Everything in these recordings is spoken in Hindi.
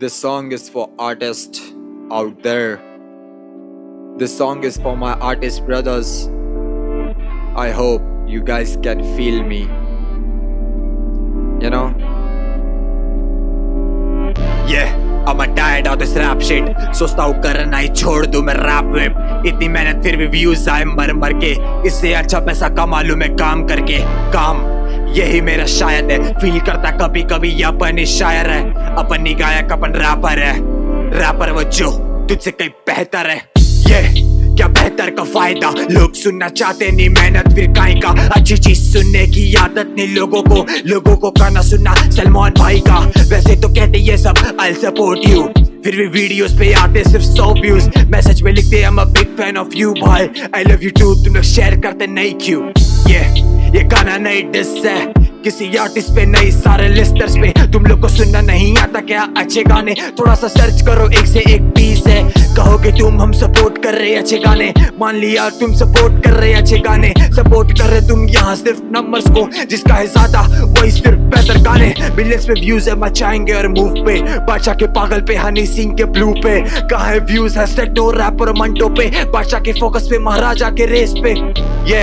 This song is for artists out there. This song is for my artist brothers. I hope you guys can feel me. You know? Yeah, I'm tired of this rap shit. सोचता हूँ करना ही छोड़ दूँ मैं rap whip. इतनी मेहनत फिर भी views आए मर मर के. इससे अच्छा पैसा कमा लूँ मैं काम करके. काम यही मेरा शायद है. फील करता कभी कभी ये अपनी शायर है, अपनी गायक, अपन रैपर है. रैपर वो जो तुझसे कहीं बेहतर है. ये क्या बेहतर का फायदा, लोग सुनना चाहते नहीं मेहनत फिर काय का. अच्छी चीज सुनने की आदत नहीं लोगों को गाना सुनना सलमान भाई का. वैसे तो कहते ये सब I'll support you, फिर भी वीडियोस पे आते सिर्फ 100 व्यूज. मैसेज में लिखते I'm a big fan of you भाई, I love you too. तुम लोग शेयर करते नहीं क्यों? ये गाना नहीं डिस है किसी आर्टिस्ट पे, नहीं सारे लिस्टर्स पे. तुम लोग को सुनना नहीं आता क्या अच्छे गाने? थोड़ा सा सर्च करो, एक से एक पीस है. कहोगे तुम हम सपोर्ट कर रहे अच्छे गाने, मान लिया तुम सपोर्ट कर रहे अच्छे गाने. सपोर्ट कर रहे तुम यहाँ सिर्फ नंबर्स को, जिसका है ज्यादा वही सिर्फ बेहतर गाने. बिलियंस पे व्यूज है मचाएंगे और मूव पे. बादशाह के पागल पे, हनी सिंह के ब्लू पे. कहाँ है व्यूज हैशटैग और रैपर मंटो पे. बादशाह के फोकस पे, महाराजा के रेस पे. ये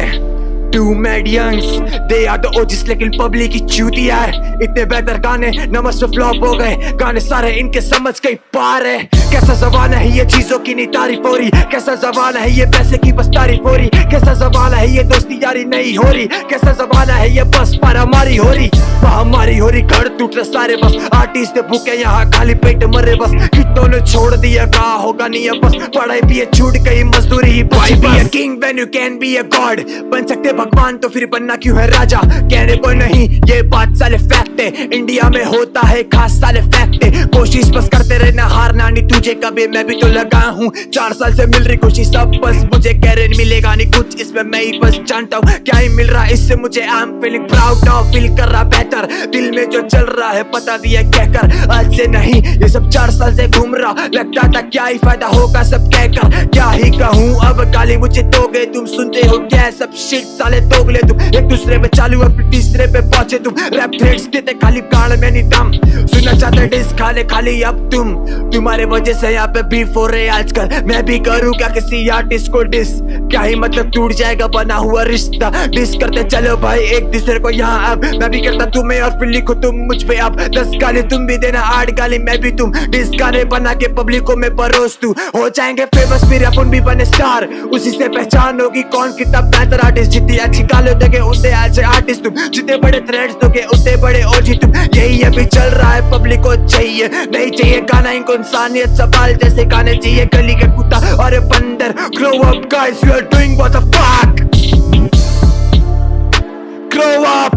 Two medians, they are the OGs, लेकिन पब्लिक की चूती यार. इतने बेहतर गाने नंबर्स पे फ्लॉप हो गए. गाने सारे इनके समझ के पार है. कैसा ज़माना है ये चीजों की नहीं तारीफ हो रही. कैसा ज़माना है ये पैसे की बस तारीफ हो रही. कैसा ज़माना है ये दोस्ती यारी नहीं हो रही. कैसा ज़माना है ये बस पारामारी हो रही, महामारी हो रही. घर टूट रहे सारे बस, आर्टिस्ट भूखे यहाँ खाली पेट मरे बस. कितनों ने छोड़ दिया कहा होगा नहीं है बस. पढ़ाई भी है छूट गई मजदूरी. Be a king when you can be a god. बन सकते भगवान तो फिर बनना क्यों है राजा? कहने को नहीं ये बात साले फैक्ट है. इंडिया में होता है खास साले फैक्ट है. कोशिश बस करते रहना, हारना नहीं तुझे कभी. मैं भी तो लगा हूँ 4 साल से, मिल रही खुशी सब बस. मुझे कैरियर मिलेगा नहीं कुछ इसमें, मैं ही बस जानता हूँ क्या ही मिल रहा है इससे मुझे. I am feeling proud now, feel कर रहा बेहतर. दिल में जो चल रहा है पता दिया कहकर. आज से नहीं ये सब 4 साल से घूम रहा, लगता था क्या ही फायदा होगा सब कहकर. क्या ही कहूँ अब, गाली मुझे दोगे तुम. सुनते हो क्या सब शिट साले दोगले तुम. एक दूसरे में चालू अपने तीसरे पे पहुंचे तुम. रैप थ्रेड्स देते खाली गाड़ में नहीं दम. सुनना चाहते डिस खाले खाली अब तुम. तुम्हारे वजह से यहाँ पे बीफ हो रहे आजकल. मैं भी करूँ क्या किसी आर्टिस्ट को डिस? क्या ही मतलब, टूट जाएगा बना हुआ रिश्ता. डिस करते चलो भाई एक दूसरे को यहाँ. अब मैं भी करता तुम्हें और फिर लिखो तुम मुझ पे. अब 10 गाली तुम भी देना, 8 गाली मैं भी. तुम डिस गाने बना के पब्लिक को मैं परोस तू. हो जाएंगे फेमस फिर अपन भी बने स्टार. उसी से पहचान होगी कौन कितना बेहतर आर्टिस्ट. जितनी अच्छी गाली दोगे उतने अच्छे आर्टिस्ट तुम. जितने बड़े थ्रेड्स दोगे उतने बड़े ओजी तुम. यही अभी चल रहा है, पब्लिक को चाहिए नहीं चाहिए गाना इनको इंसानियत सवाल जैसे गाने चाहिए. गली का कुत्ता और बंदर, grow up guys, you are doing what the fuck. Grow up.